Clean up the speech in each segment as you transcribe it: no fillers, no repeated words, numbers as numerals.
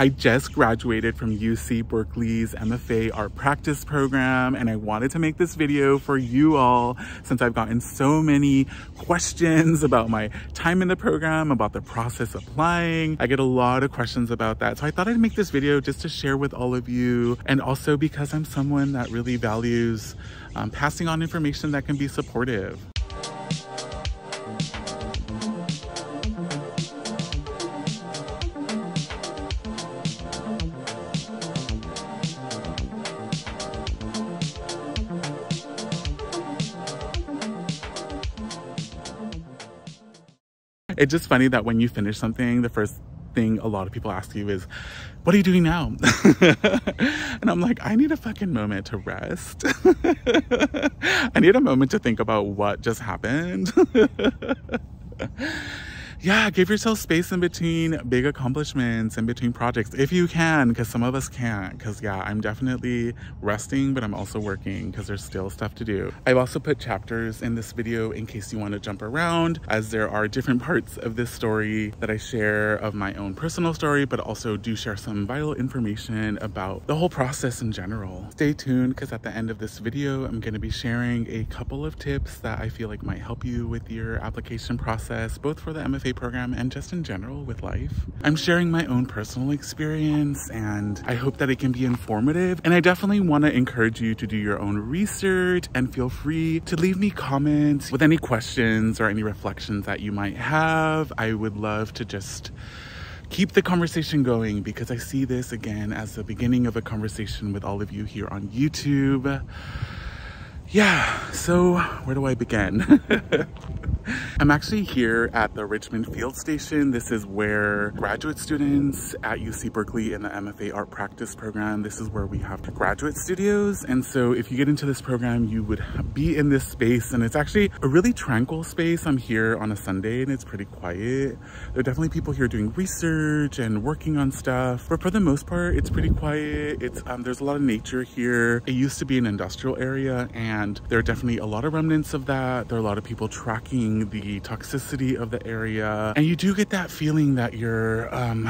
I just graduated from UC Berkeley's MFA Art Practice Program, and I wanted to make this video for you all since I've gotten so many questions about my time in the program, about the process applying. I get a lot of questions about that. So I thought I'd make this video just to share with all of you, and also because I'm someone that really values passing on information that can be supportive. It's just funny that when you finish something, the first thing a lot of people ask you is, what are you doing now? And I'm like, I need a fucking moment to rest. I need a moment to think about what just happened. Yeah, give yourself space in between big accomplishments, in between projects, if you can, because some of us can't. Because yeah, I'm definitely resting, but I'm also working because there's still stuff to do. I've also put chapters in this video in case you want to jump around, as there are different parts of this story that I share of my own personal story, but also do share some vital information about the whole process in general. Stay tuned, because at the end of this video, I'm going to be sharing a couple of tips that I feel like might help you with your application process, both for the MFA program and just in general with life. I'm sharing my own personal experience, and I hope that it can be informative. And I definitely want to encourage you to do your own research, and feel free to leave me comments with any questions or any reflections that you might have. I would love to just keep the conversation going, because I see this again as the beginning of a conversation with all of you here on YouTube. Yeah, so where do I begin? I'm actually here at the Richmond Field Station. This is where graduate students at UC Berkeley in the MFA Art Practice Program, this is where we have graduate studios. And so if you get into this program, you would be in this space, and it's actually a really tranquil space. I'm here on a Sunday and it's pretty quiet. There are definitely people here doing research and working on stuff, but for the most part, it's pretty quiet. It's there's a lot of nature here. It used to be an industrial area, and there are definitely a lot of remnants of that. There are a lot of people tracking the toxicity of the area, and you do get that feeling that you're kind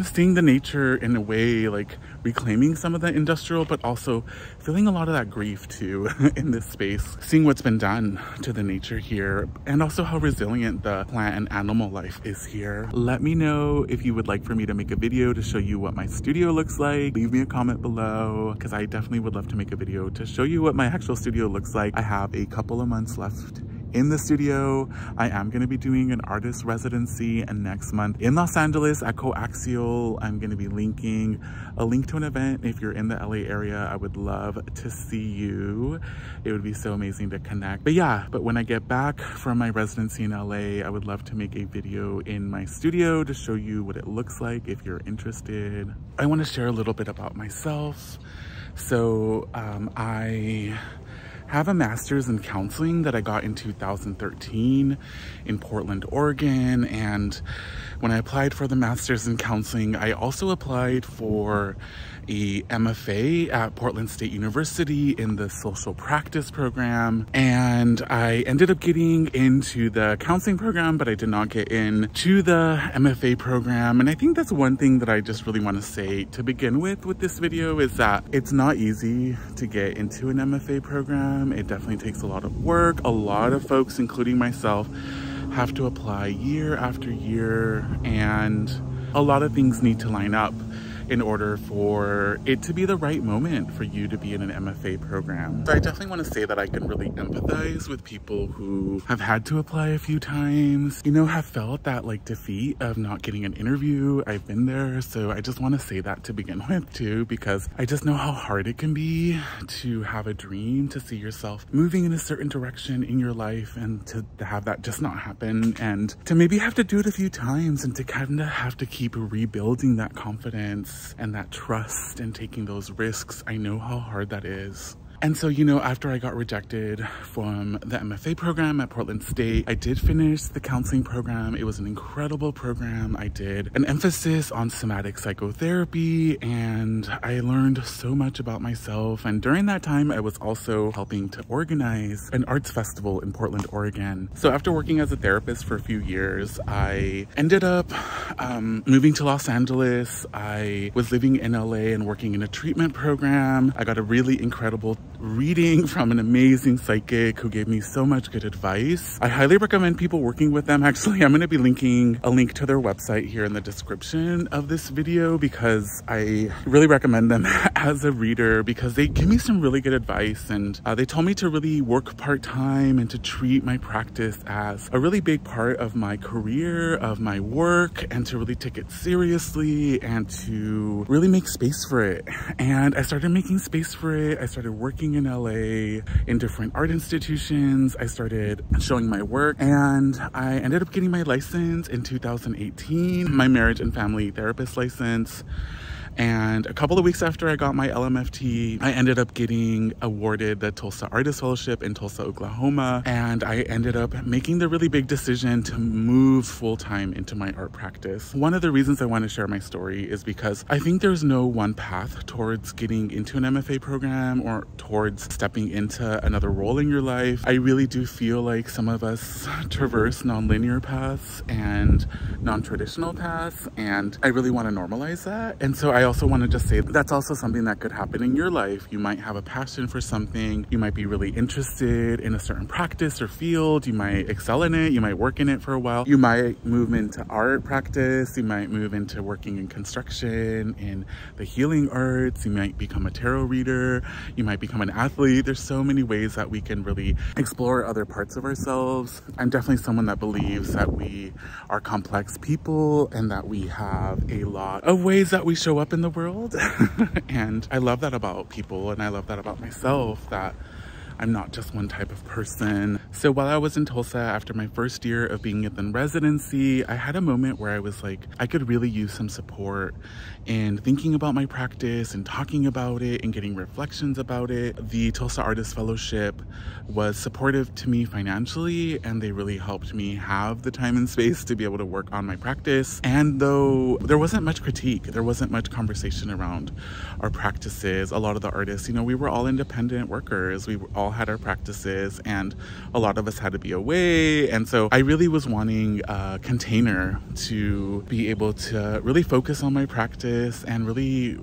of seeing the nature in a way, like reclaiming some of the industrial, but also feeling a lot of that grief too in this space, seeing what's been done to the nature here, and also how resilient the plant and animal life is here. Let me know if you would like for me to make a video to show you what my studio looks like. Leave me a comment below, because I definitely would love to make a video to show you what my actual studio looks like. I have a couple of months left in the studio. I am going to be doing an artist residency, and next month in Los Angeles at Coaxial, I'm going to be linking a link to an event. If you're in the LA area, I would love to see you. It would be so amazing to connect. But yeah, when I get back from my residency in LA, I would love to make a video in my studio to show you what it looks like if you're interested. I want to share a little bit about myself. So I have a master's in counseling that I got in 2013 in Portland, Oregon. And when I applied for the master's in counseling, I also applied for a MFA at Portland State University in the social practice program. And I ended up getting into the counseling program, but I did not get in to the MFA program. And I think that's one thing that I just really want to say to begin with this video, is that it's not easy to get into an MFA program. It definitely takes a lot of work. A lot of folks, including myself, have to apply year after year, and a lot of things need to line up in order for it to be the right moment for you to be in an MFA program. So I definitely want to say that I can really empathize with people who have had to apply a few times, you know, have felt that like defeat of not getting an interview. I've been there. So I just want to say that to begin with too, because I just know how hard it can be to have a dream, to see yourself moving in a certain direction in your life, and to have that just not happen, and to maybe have to do it a few times, and to kind of have to keep rebuilding that confidence and that trust and taking those risks. I know how hard that is. And so, you know, after I got rejected from the MFA program at Portland State, I did finish the counseling program. It was an incredible program. I did an emphasis on somatic psychotherapy, and I learned so much about myself. And during that time, I was also helping to organize an arts festival in Portland, Oregon. So after working as a therapist for a few years, I ended up moving to Los Angeles. I was living in LA and working in a treatment program. I got a really incredible reading from an amazing psychic who gave me so much good advice. I highly recommend people working with them. Actually, I'm going to be linking a link to their website here in the description of this video, because I really recommend them as a reader, because they give me some really good advice. And they told me to really work part-time and to treat my practice as a really big part of my career, of my work, and to really take it seriously and to really make space for it. And I started making space for it. I started working in LA in different art institutions. I started showing my work, and I ended up getting my license in 2018, my marriage and family therapist license. And a couple of weeks after I got my LMFT, I ended up getting awarded the Tulsa Artist Fellowship in Tulsa, Oklahoma. And I ended up making the really big decision to move full-time into my art practice. One of the reasons I want to share my story is because I think there's no one path towards getting into an MFA program or towards stepping into another role in your life. I really do feel like some of us traverse nonlinear paths and non-traditional paths, and I really want to normalize that. And so I also want to just say that's also something that could happen in your life. You might have a passion for something. You might be really interested in a certain practice or field. You might excel in it. You might work in it for a while. You might move into art practice. You might move into working in construction, in the healing arts. You might become a tarot reader. You might become an athlete. There's so many ways that we can really explore other parts of ourselves. I'm definitely someone that believes that we are complex people and that we have a lot of ways that we show up in the world. And I love that about people, and I love that about myself, that I'm not just one type of person. So while I was in Tulsa, after my first year of being in residency, I had a moment where I was like, I could really use some support in thinking about my practice and talking about it and getting reflections about it. The Tulsa Artist Fellowship was supportive to me financially, and they really helped me have the time and space to be able to work on my practice. And though there wasn't much critique, there wasn't much conversation around our practices, a lot of the artists, you know, we were all independent workers. We all had our practices, and a lot of us had to be away. And so I really was wanting a container to be able to really focus on my practice and really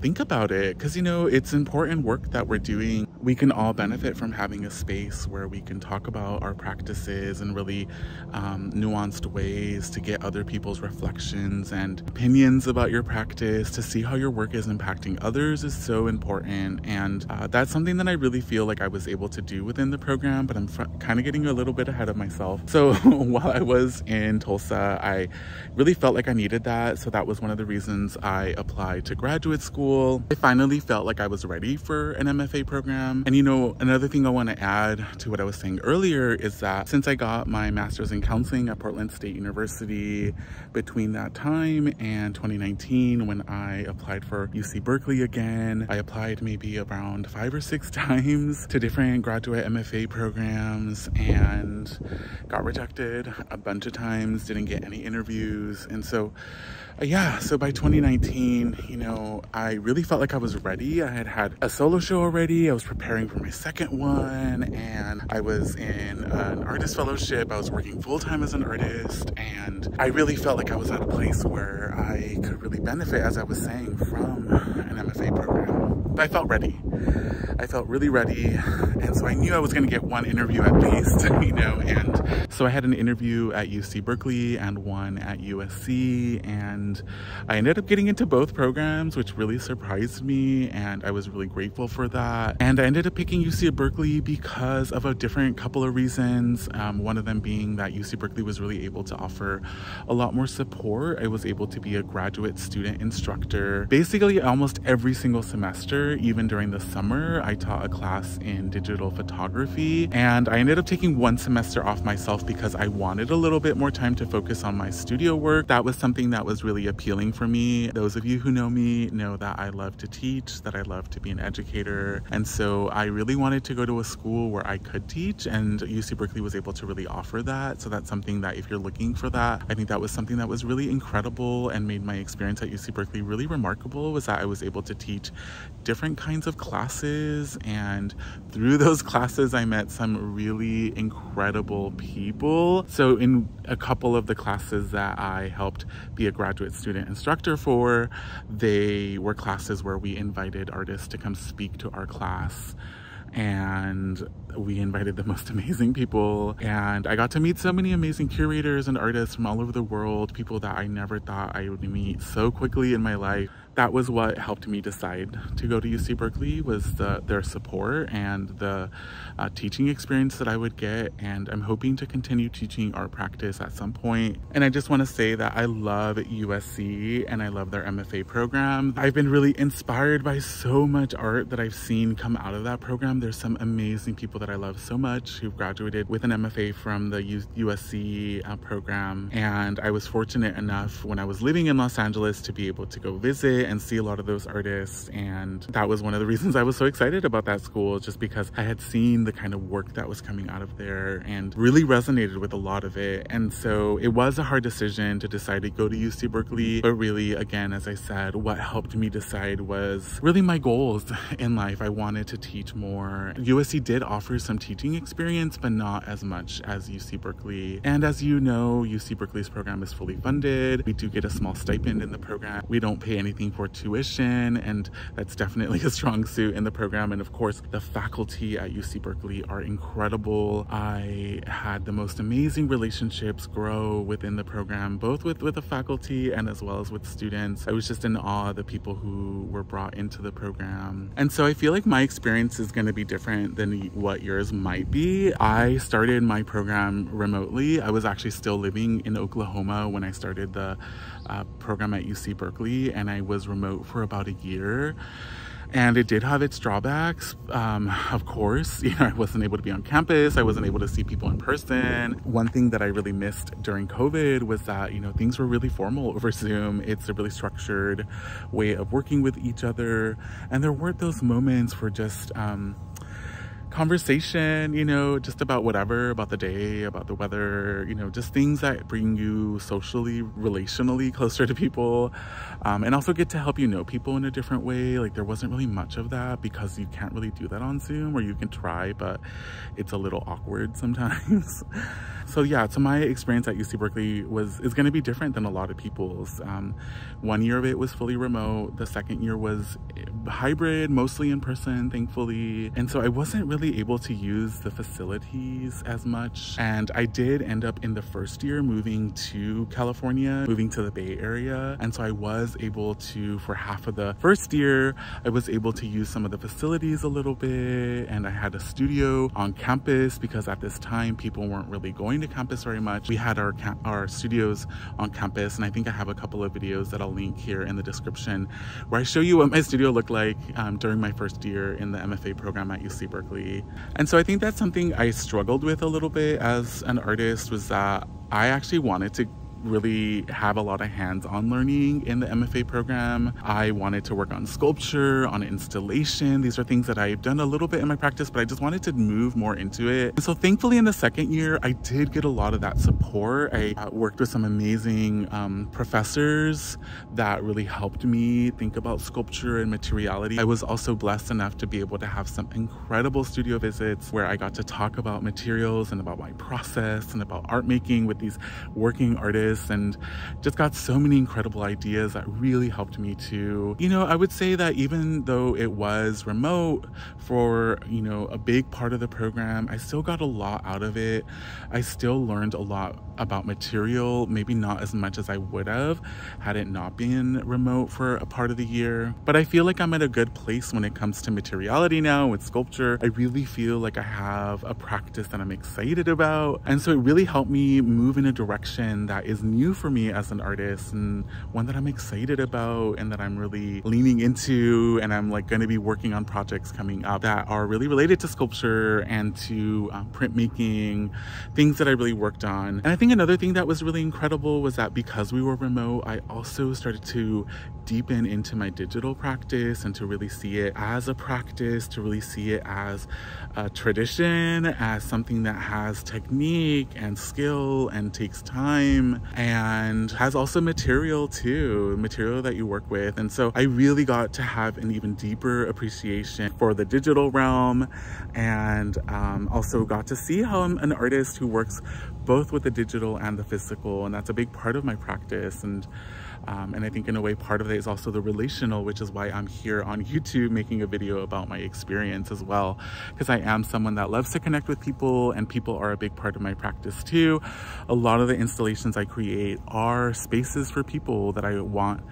think about it, because, you know, it's important work that we're doing. We can all benefit from having a space where we can talk about our practices in really nuanced ways, to get other people's reflections and opinions about your practice, to see how your work is impacting others is so important. And that's something that I really feel like I was able to do within the program, but I'm kind of getting a little bit ahead of myself. So while I was in Tulsa, I really felt like I needed that. So that was one of the reasons I applied to graduate school. I finally felt like I was ready for an MFA program. And, you know, another thing I want to add to what I was saying earlier is that since I got my master's in counseling at Portland State University, between that time and 2019, when I applied for UC Berkeley again, I applied maybe around 5 or 6 times to different graduate MFA programs and got rejected a bunch of times, didn't get any interviews. And so, yeah, so by 2019, you know, I really felt like I was ready. I had had a solo show already. I was preparing for my second one, and I was in an artist fellowship. I was working full-time as an artist, and I really felt like I was at a place where I could really benefit, as I was saying, from an MFA program. But I felt ready. I felt really ready. And so I knew I was going to get one interview at least, you know. And so I had an interview at UC Berkeley and one at USC, and I ended up getting into both programs, which really surprised me, and I was really grateful for that. And I ended up picking UC Berkeley because of a different couple of reasons. One of them being that UC Berkeley was really able to offer a lot more support. I was able to be a graduate student instructor basically almost every single semester. Even during the summer, I taught a class in digital photography, and I ended up taking one semester off myself because I wanted a little bit more time to focus on my studio work. That was something that was really really appealing for me. Those of you who know me know that I love to teach, that I love to be an educator. And so I really wanted to go to a school where I could teach, and UC Berkeley was able to really offer that. So that's something that if you're looking for that, I think that was something that was really incredible and made my experience at UC Berkeley really remarkable, was that I was able to teach different kinds of classes. And through those classes, I met some really incredible people. So in a couple of the classes that I helped be a graduate student instructor for, they were classes where we invited artists to come speak to our class. And we invited the most amazing people, and I got to meet so many amazing curators and artists from all over the world, people that I never thought I would meet so quickly in my life. That was what helped me decide to go to UC Berkeley, was their support and the teaching experience that I would get. And I'm hoping to continue teaching art practice at some point. And I just want to say that I love USC and I love their MFA program. I've been really inspired by so much art that I've seen come out of that program. There's some amazing people that I love so much who've graduated with an MFA from the USC program. And I was fortunate enough when I was living in Los Angeles to be able to go visit and see a lot of those artists. And that was one of the reasons I was so excited about that school, just because I had seen the kind of work that was coming out of there and really resonated with a lot of it. And so it was a hard decision to decide to go to UC Berkeley. But really, again, as I said, what helped me decide was really my goals in life. I wanted to teach more. USC did offer some teaching experience, but not as much as UC Berkeley. And as you know, UC Berkeley's program is fully funded. We do get a small stipend in the program. We don't pay anything for tuition, and that's definitely a strong suit in the program. And of course, the faculty at UC Berkeley are incredible. I had the most amazing relationships grow within the program, both with the faculty and as well as with students. I was just in awe of the people who were brought into the program. And so I feel like my experience is going to be different than what yours might be. I started my program remotely. I was actually still living in Oklahoma when I started the program at UC Berkeley, and I was remote for about a year. And it did have its drawbacks, of course. You know, I wasn't able to be on campus. I wasn't able to see people in person. One thing that I really missed during COVID was that, you know, things were really formal over Zoom. It's a really structured way of working with each other. And there weren't those moments for just conversation, you know, just about whatever, about the day, about the weather, you know, just things that bring you socially, relationally closer to people, and also get to help you know people in a different way. Like, there wasn't really much of that because you can't really do that on Zoom, or you can try, but it's a little awkward sometimes. So yeah, so my experience at UC Berkeley is going to be different than a lot of people's. 1 year of it was fully remote. The second year was hybrid, mostly in person, thankfully. And so I wasn't really able to use the facilities as much. And I did end up in the first year moving to California, moving to the Bay Area. And so I was able to, for half of the first year, I was able to use some of the facilities a little bit. And I had a studio on campus because at this time, people weren't really going to campus very much. We had our studios on campus. And I think I have a couple of videos that I'll link here in the description where I show you what my studio looked like during my first year in the MFA program at UC Berkeley. And so I think that's something I struggled with a little bit as an artist, was that I actually wanted to really have a lot of hands-on learning in the MFA program. I wanted to work on sculpture, on installation. These are things that I've done a little bit in my practice, but I just wanted to move more into it. And so thankfully in the second year, I did get a lot of that support. I worked with some amazing professors that really helped me think about sculpture and materiality. I was also blessed enough to be able to have some incredible studio visits where I got to talk about materials and about my process and about art making with these working artists, and just got so many incredible ideas that really helped me to, you know, I would say that even though it was remote for, you know, a big part of the program, I still got a lot out of it. I still learned a lot about material, maybe not as much as I would have had it not been remote for a part of the year. But I feel like I'm at a good place when it comes to materiality now with sculpture. I really feel like I have a practice that I'm excited about. And so it really helped me move in a direction that is is new for me as an artist and one that I'm excited about and that I'm really leaning into, and I'm like going to be working on projects coming up that are really related to sculpture and to printmaking, things that I really worked on. And I think another thing that was really incredible was that because we were remote, I also started to deepen into my digital practice and to really see it as a practice, to really see it as a tradition, as something that has technique and skill and takes time and has also material too, material that you work with. And so I really got to have an even deeper appreciation for the digital realm, and also got to see how I'm an artist who works both with the digital and the physical, and that's a big part of my practice. And I think in a way part of that is also the relational, which is why I'm here on YouTube making a video about my experience as well, because I am someone that loves to connect with people, and people are a big part of my practice too. A lot of the installations I create are spaces for people that I want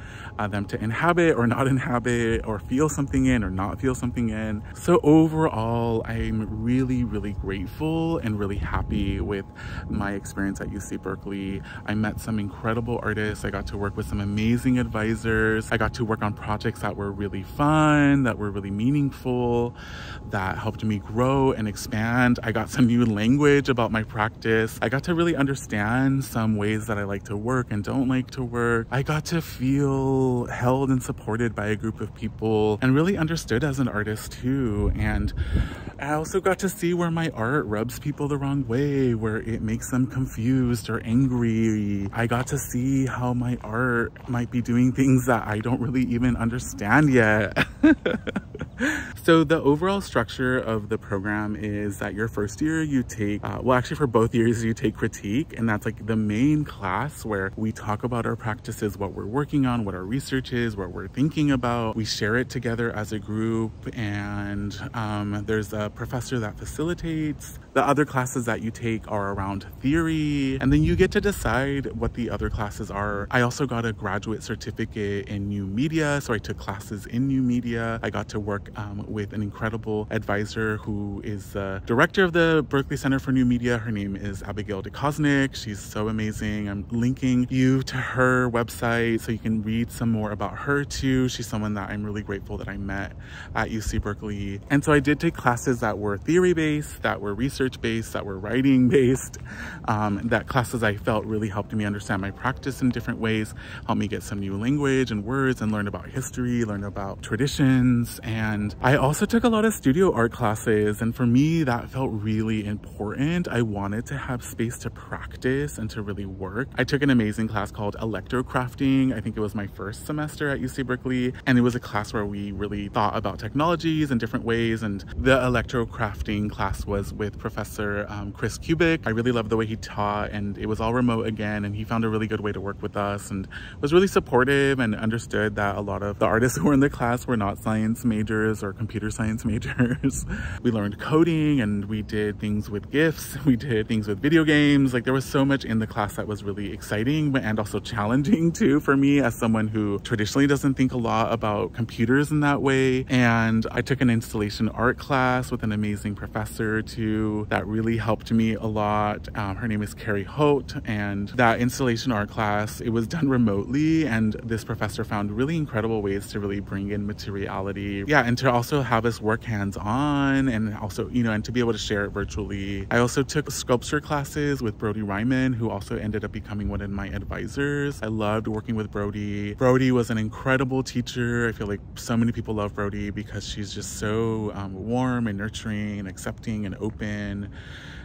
them to inhabit or not inhabit, or feel something in or not feel something in. So overall, I'm really, really grateful and really happy with my experience at UC Berkeley. I met some incredible artists. I got to work with some amazing advisors. I got to work on projects that were really fun, that were really meaningful, that helped me grow and expand. I got some new language about my practice. I got to really understand some ways that I like to work and don't like to work. I got to feel held and supported by a group of people and really understood as an artist too. And I also got to see where my art rubs people the wrong way, where it makes them confused or angry. I got to see how my art might be doing things that I don't really even understand yet. So the overall structure of the program is that your first year you take, well actually for both years you take critique, and that's like the main class where we talk about our practices, what we're working on, what our research is, what we're thinking about. We share it together as a group, and there's a professor that facilitates. The other classes that you take are around theory, and then you get to decide what the other classes are. I also got a graduate certificate in new media, so I took classes in new media. I got to work with an incredible advisor who is the director of the Berkeley Center for New Media. Her name is Abigail de Kosnik. She's so amazing. I'm linking you to her website so you can read some more about her too. She's someone that I'm really grateful that I met at UC Berkeley. And so I did take classes that were theory-based, that were research-based, that were writing-based, that classes I felt really helped me understand my practice in different ways, helped me get some new language and words, and learn about history, learn about traditions. And I also took a lot of studio art classes, and for me that felt really important. I wanted to have space to practice and to really work. I took an amazing class called electrocrafting. I think it was my first semester at UC Berkeley, and it was a class where we really thought about technologies in different ways, and the electrocrafting class was with Professor Chris Kubik. I really loved the way he taught, and it was all remote again, and he found a really good way to work with us and was really supportive and understood that a lot of the artists who were in the class were not science majors or computer science majors. We learned coding, and we did things with GIFs, we did things with video games. Like, there was so much in the class that was really exciting and also challenging too for me as someone who traditionally doesn't think a lot about computers in that way. And I took an installation art class with an amazing professor too that really helped me a lot. Her name is Carrie Holt, and that installation art class, it was done remotely, and this professor found really incredible ways to really bring in materiality. Yeah, and to also have us work hands-on, and also, you know, and to be able to share it virtually. I also took sculpture classes with Brody Ryman, who also ended up becoming one of my advisors. I loved working with Brody. Brody was an incredible teacher. I feel like so many people love Brody because she's just so warm and nurturing and accepting and open,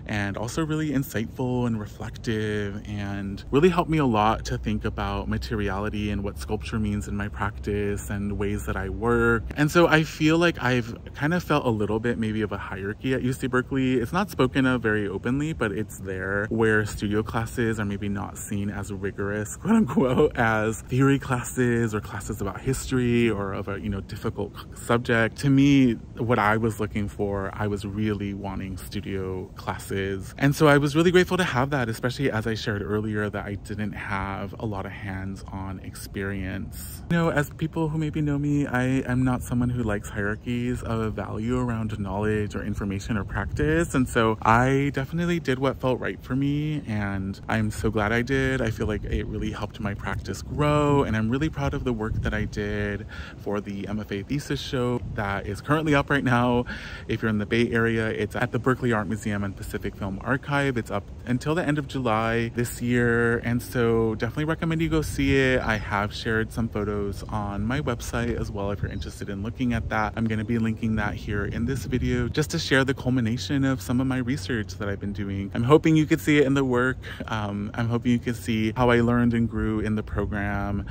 and also really insightful and reflective, and really helped me a lot to think about materiality and what sculpture means in my practice and ways that I work. And so I feel like I've kind of felt a little bit maybe of a hierarchy at UC Berkeley. It's not spoken of very openly, but it's there, where studio classes are maybe not seen as rigorous, quote unquote, as theory classes or classes about history or of a, you know, difficult subject. To me, what I was looking for, I was really wanting studio classes classes. And so I was really grateful to have that, especially as I shared earlier that I didn't have a lot of hands-on experience. You know, as people who maybe know me, I am not someone who likes hierarchies of value around knowledge or information or practice. And so I definitely did what felt right for me, and I'm so glad I did. I feel like it really helped my practice grow, and I'm really proud of the work that I did for the MFA thesis show that is currently up right now. If you're in the Bay Area, it's at the Berkeley Art Museum and Pacific Film Archive. It's up until the end of July this year, and so definitely recommend you go see it. I have shared some photos on my website as well if you're interested in looking at that. I'm going to be linking that here in this video just to share the culmination of some of my research that I've been doing. I'm hoping you could see it in the work. I'm hoping you can see how I learned and grew in the program.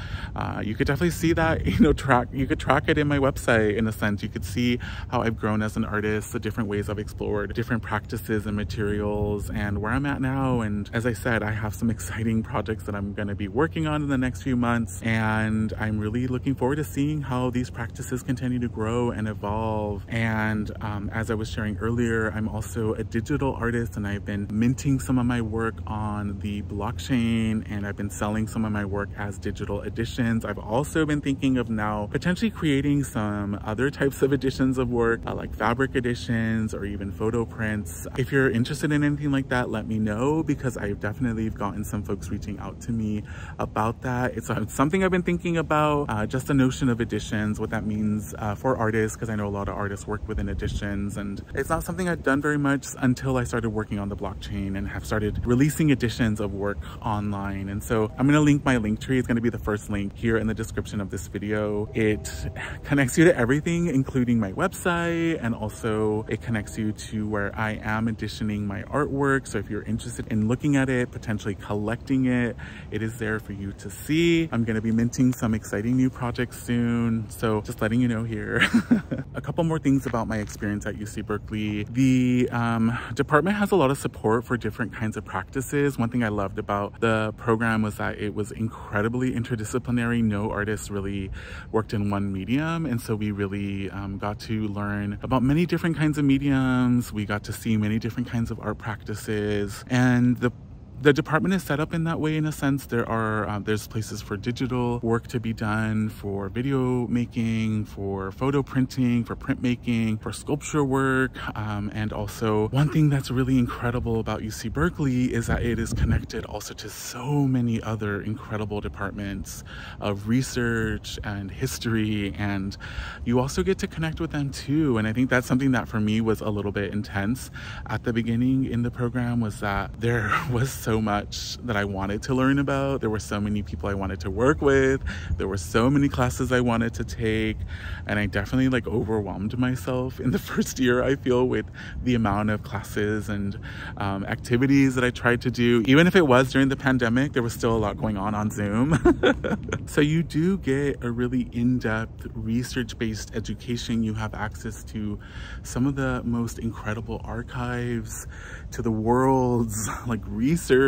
You could definitely see that, you know, you could track it in my website in a sense. You could see how I've grown as an artist, the different ways I've explored, different practices and materials, and where I'm at now. And as I said, I have some exciting projects that I'm going to be working on in the next few months, and I'm really looking forward to seeing how these practices continue to grow and evolve. And as I was sharing earlier, I'm also a digital artist, and I've been minting some of my work on the blockchain, and I've been selling some of my work as digital editions. I've also been thinking of now potentially creating some other types of editions of work, like fabric editions or even photo prints. If you're interested in anything like that, let me know, because I've definitely gotten some folks reaching out to me about that. It's something I've been thinking about, just the notion of editions, what that means for artists, because I know a lot of artists work within editions, and it's not something I've done very much until I started working on the blockchain and have started releasing editions of work online. And so I'm going to link my Linktree. It's going to be the first link here in the description of this video. It connects you to everything, including my website, and also it connects you to where I am editioning my artwork. So if you're interested in looking at it, potentially collecting it, it is there for you to see. I'm going to be minting some exciting new projects soon, so just letting you know here. A couple more things about my experience at UC Berkeley. The department has a lot of support for different kinds of practices. One thing I loved about the program was that it was incredibly interdisciplinary. No artists really worked in one medium, and so we really got to learn about many different kinds of mediums. We got to see many different kinds of art practices, and the department is set up in that way. In a sense, there are there's places for digital work to be done, for video making, for photo printing, for printmaking, for sculpture work, and also one thing that's really incredible about UC Berkeley is that it is connected also to so many other incredible departments of research and history, and you also get to connect with them too. And I think that's something that for me was a little bit intense at the beginning in the program, was that there was so much that I wanted to learn about. There were so many people I wanted to work with. There were so many classes I wanted to take. And I definitely like overwhelmed myself in the first year, I feel, with the amount of classes and activities that I tried to do. Even if it was during the pandemic, there was still a lot going on Zoom. So you do get a really in-depth research-based education. You have access to some of the most incredible archives, to the world's like research,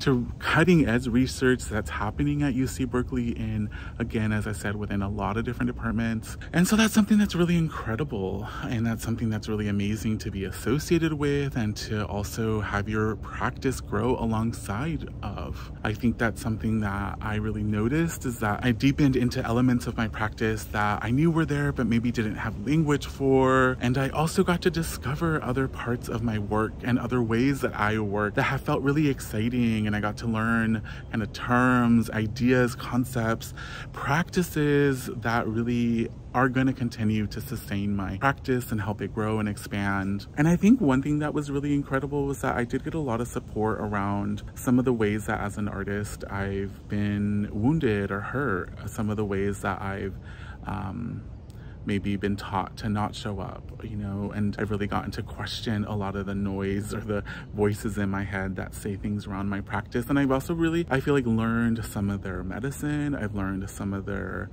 to cutting edge research that's happening at UC Berkeley, and again, as I said, within a lot of different departments. And so that's something that's really incredible, and that's something that's really amazing to be associated with and to also have your practice grow alongside of. I think that's something that I really noticed, is that I deepened into elements of my practice that I knew were there but maybe didn't have language for, and I also got to discover other parts of my work and other ways that I work that have felt really exciting. And I got to learn kind of terms, ideas, concepts, practices that really are going to continue to sustain my practice and help it grow and expand. And I think one thing that was really incredible was that I did get a lot of support around some of the ways that as an artist I've been wounded or hurt, some of the ways that I've maybe been taught to not show up, you know, and I've really gotten to question a lot of the noise or the voices in my head that say things around my practice. And I've also really, I feel like, learned some of their medicine. I've learned some of their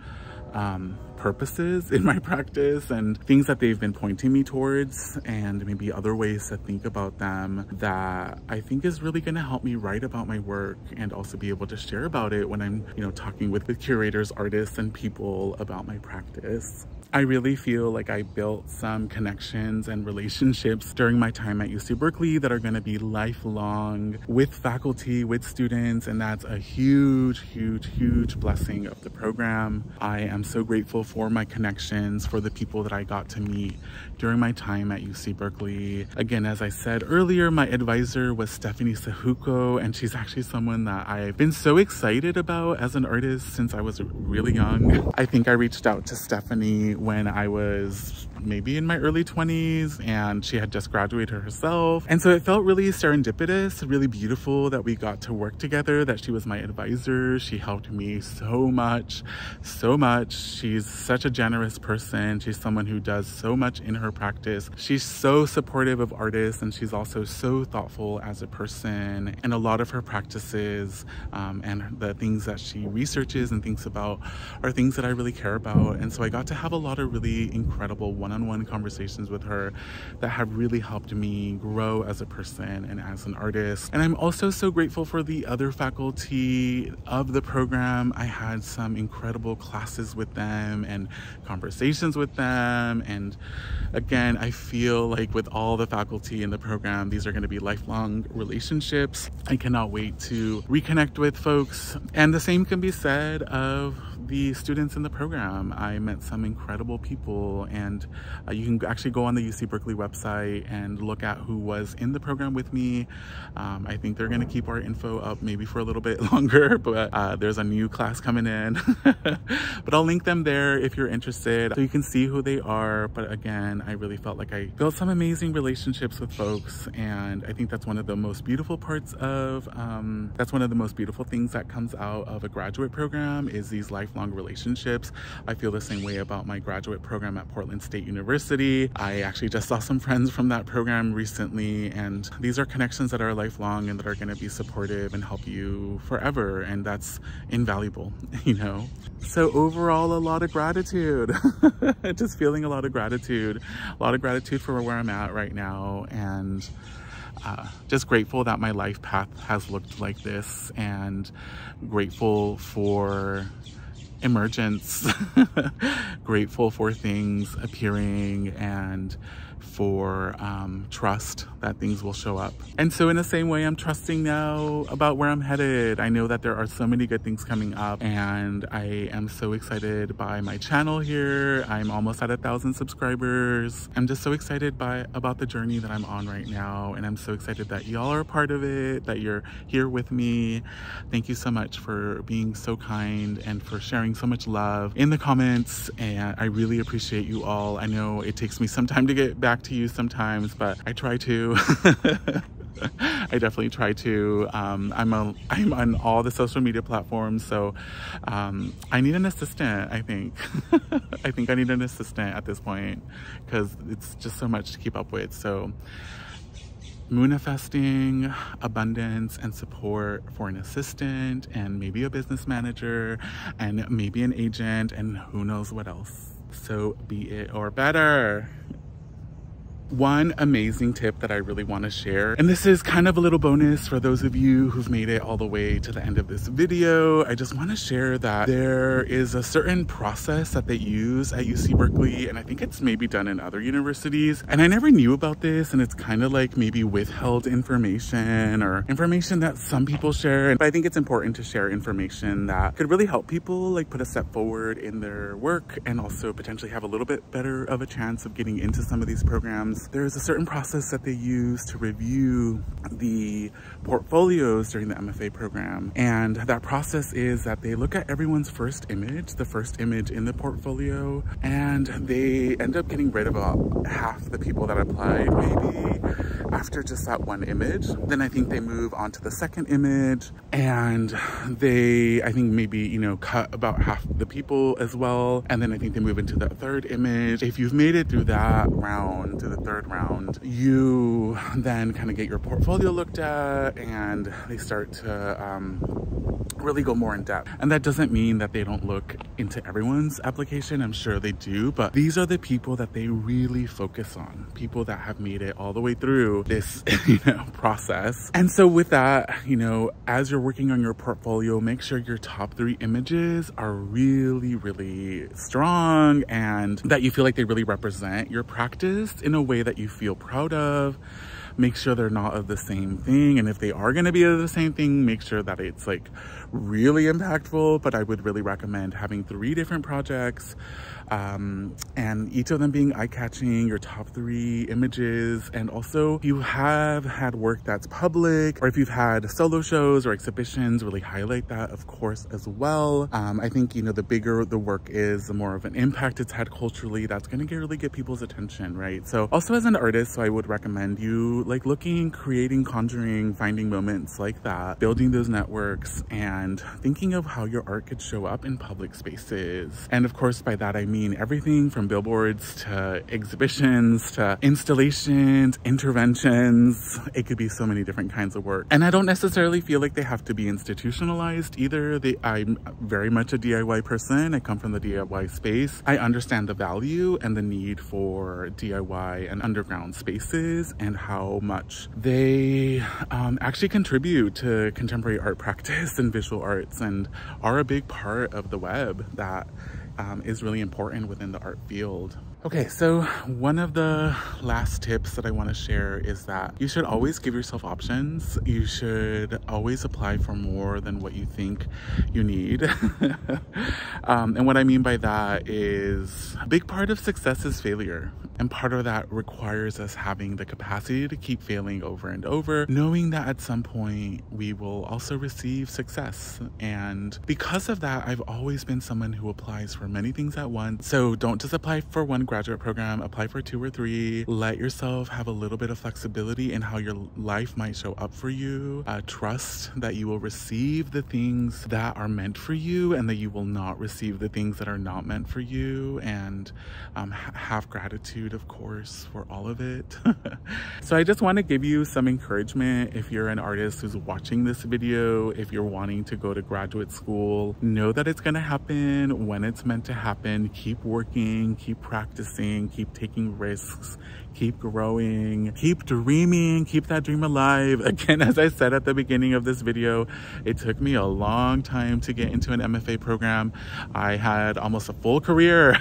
purposes in my practice and things that they've been pointing me towards, and maybe other ways to think about them that I think is really going to help me write about my work and also be able to share about it when I'm, you know, talking with the curators, artists, and people about my practice. I really feel like I built some connections and relationships during my time at UC Berkeley that are going to be lifelong with faculty, with students, and that's a huge, huge, huge blessing of the program. I am so grateful for my connections, for the people that I got to meet during my time at UC Berkeley. Again, as I said earlier, my advisor was Stephanie Syjuco, and she's actually someone that I've been so excited about as an artist since I was really young. I think I reached out to Stephanie when I was maybe in my early 20s, and she had just graduated herself. And so it felt really serendipitous, really beautiful that we got to work together, that she was my advisor. She helped me so much, so much. She's such a generous person. She's someone who does so much in her practice. She's so supportive of artists, and she's also so thoughtful as a person. And a lot of her practices and the things that she researches and thinks about are things that I really care about. And so I got to have a lot of really incredible one-on-one conversations with her that have really helped me grow as a person and as an artist. And I'm also so grateful for the other faculty of the program. I had some incredible classes with them and conversations with them. And again, I feel like with all the faculty in the program, these are going to be lifelong relationships. I cannot wait to reconnect with folks. And the same can be said of the students in the program. I met some incredible people, and you can actually go on the UC Berkeley website and look at who was in the program with me. I think they're going to keep our info up maybe for a little bit longer, but there's a new class coming in. But I'll link them there if you're interested so you can see who they are. But again, I really felt like I built some amazing relationships with folks, and I think that's one of the most beautiful parts of, that's one of the most beautiful things that comes out of a graduate program is these lifelong relationships. I feel the same way about my graduate program at Portland State University. I actually just saw some friends from that program recently, and these are connections that are lifelong and that are going to be supportive and help you forever, and that's invaluable, you know? So overall, a lot of gratitude. Just feeling a lot of gratitude for where I'm at right now, and just grateful that my life path has looked like this, and grateful for emergence, grateful for things appearing, and for trust that things will show up. And so in the same way, I'm trusting now about where I'm headed. I know that there are so many good things coming up, and I am so excited by my channel here. I'm almost at 1,000 subscribers. I'm just so excited about the journey that I'm on right now, and I'm so excited that y'all are a part of it, that you're here with me. Thank you so much for being so kind and for sharing so much love in the comments, and I really appreciate you all. I know it takes me some time to get back to you sometimes, but I try to. I definitely try to. I'm on all the social media platforms, so I need an assistant, I think. I think I need an assistant at this point because it's just so much to keep up with. So manifesting abundance and support for an assistant, and maybe a business manager, and maybe an agent, and who knows what else. So be it or better. One amazing tip that I really want to share, and this is kind of a little bonus for those of you who've made it all the way to the end of this video, I just want to share that there is a certain process that they use at UC Berkeley, and I think it's maybe done in other universities, and I never knew about this, and it's kind of like maybe withheld information or information that some people share, but I think it's important to share information that could really help people like put a step forward in their work and also potentially have a little bit better of a chance of getting into some of these programs. There's a certain process that they use to review the portfolios during the MFA program. And that process is that they look at everyone's first image, the first image in the portfolio, and they end up getting rid of about half the people that applied maybe after just that one image. Then I think they move on to the second image, and they, I think maybe, you know, cut about half the people as well. And then I think they move into the third image. If you've made it through that round, to the third round, you then kind of get your portfolio looked at and they start to really go more in depth. And that doesn't mean that they don't look into everyone's application. I'm sure they do, but these are the people that they really focus on, people that have made it all the way through this, process. And so with that, as you're working on your portfolio, make sure your top three images are really, really strong and that you feel like they really represent your practice in a way that you feel proud of. Make sure they're not of the same thing. And if they are gonna be of the same thing, make sure that it's like really impactful. But I would really recommend having three different projects and each of them being eye-catching, your top three images. And also if you have had work that's public or if you've had solo shows or exhibitions, really highlight that, of course, as well. I think, the bigger the work is, the more of an impact it's had culturally, that's gonna really get people's attention, right? So also as an artist, I would recommend you looking, creating, conjuring, finding moments like that, building those networks and thinking of how your art could show up in public spaces. And of course, by that, I mean everything from billboards to exhibitions to installations, interventions. It could be so many different kinds of work. And I don't necessarily feel like they have to be institutionalized either. I'm very much a DIY person. I come from the DIY space. I understand the value and the need for DIY and underground spaces and how much they actually contribute to contemporary art practice and visual arts and are a big part of the web that is really important within the art field. Okay, so one of the last tips that I want to share is that you should always give yourself options. You should always apply for more than what you think you need. And what I mean by that is a big part of success is failure. And part of that requires us having the capacity to keep failing over and over, knowing that at some point we will also receive success. And because of that, I've always been someone who applies for many things at once. So don't just apply for one graduate program, apply for two or three. Let yourself have a little bit of flexibility in how your life might show up for you. Trust that you will receive the things that are meant for you and that you will not receive the things that are not meant for you, and have gratitude, of course, for all of it. So I just want to give you some encouragement. If you're an artist who's watching this video, if you're wanting to go to graduate school, know that it's going to happen when it's meant to happen. Keep working, keep practicing, keep taking risks, keep growing, keep dreaming, keep that dream alive. Again, as I said at the beginning of this video, it took me a long time to get into an MFA program. I had almost a full career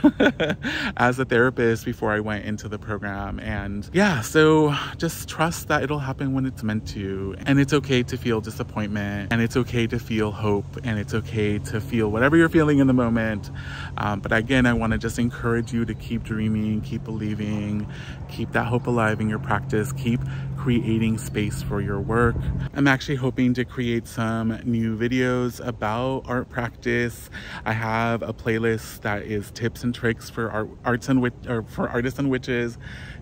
as a therapist before I went into the program. And yeah, so just trust that it'll happen when it's meant to. And it's okay to feel disappointment, and it's okay to feel hope, and it's okay to feel whatever you're feeling in the moment. But again, I want to just encourage you to keep dreaming, keep believing, keep that hope alive in your practice, keep creating space for your work. I'm actually hoping to create some new videos about art practice. I have a playlist that is tips and tricks for artists and witches.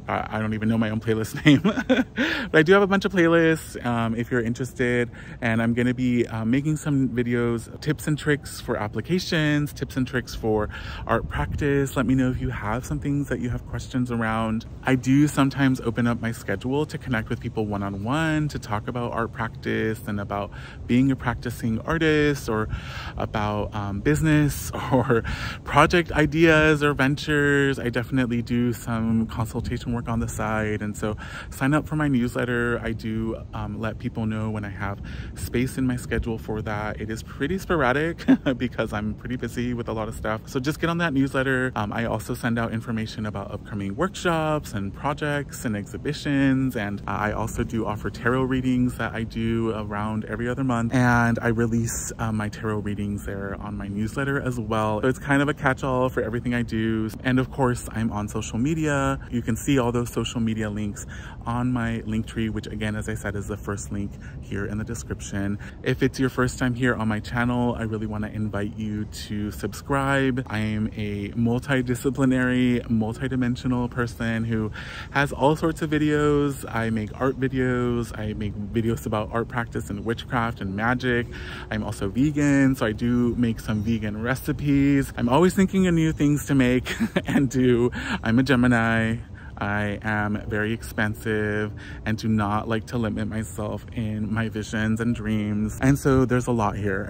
I don't even know my own playlist name, but I do have a bunch of playlists if you're interested. And I'm going to be making some videos, tips and tricks for applications, tips and tricks for art practice. Let me know if you have some things that you have questions around. I do sometimes open up my schedule to connect with people one-on-one to talk about art practice and about being a practicing artist, or about business or project ideas or ventures. I definitely do some consultation work on the side, and so sign up for my newsletter. I do let people know when I have space in my schedule for that. It is pretty sporadic because I'm pretty busy with a lot of stuff. So just get on that newsletter. I also send out information about upcoming workshops and projects and exhibitions, and I also do offer tarot readings that I do around every other month, and I release my tarot readings there on my newsletter as well. So it's kind of a catch-all for everything I do. And of course, I'm on social media. You can see all those social media links on my Linktree, which again, as I said, is the first link here in the description. If it's your first time here on my channel, I really want to invite you to subscribe. I am a multidisciplinary, multidimensional person who has all sorts of videos. I make art videos. I make videos about art practice and witchcraft and magic. I'm also vegan, so I do make some vegan recipes. I'm always thinking of new things to make and do. I'm a Gemini. I am very expansive and do not like to limit myself in my visions and dreams. And so there's a lot here.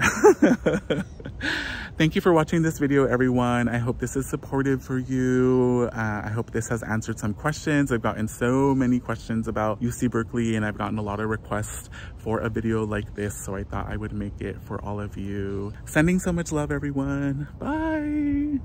Thank you for watching this video, everyone. I hope this is supportive for you. I hope this has answered some questions. I've gotten so many questions about UC Berkeley, and I've gotten a lot of requests for a video like this, so I thought I would make it for all of you. Sending so much love, everyone. Bye!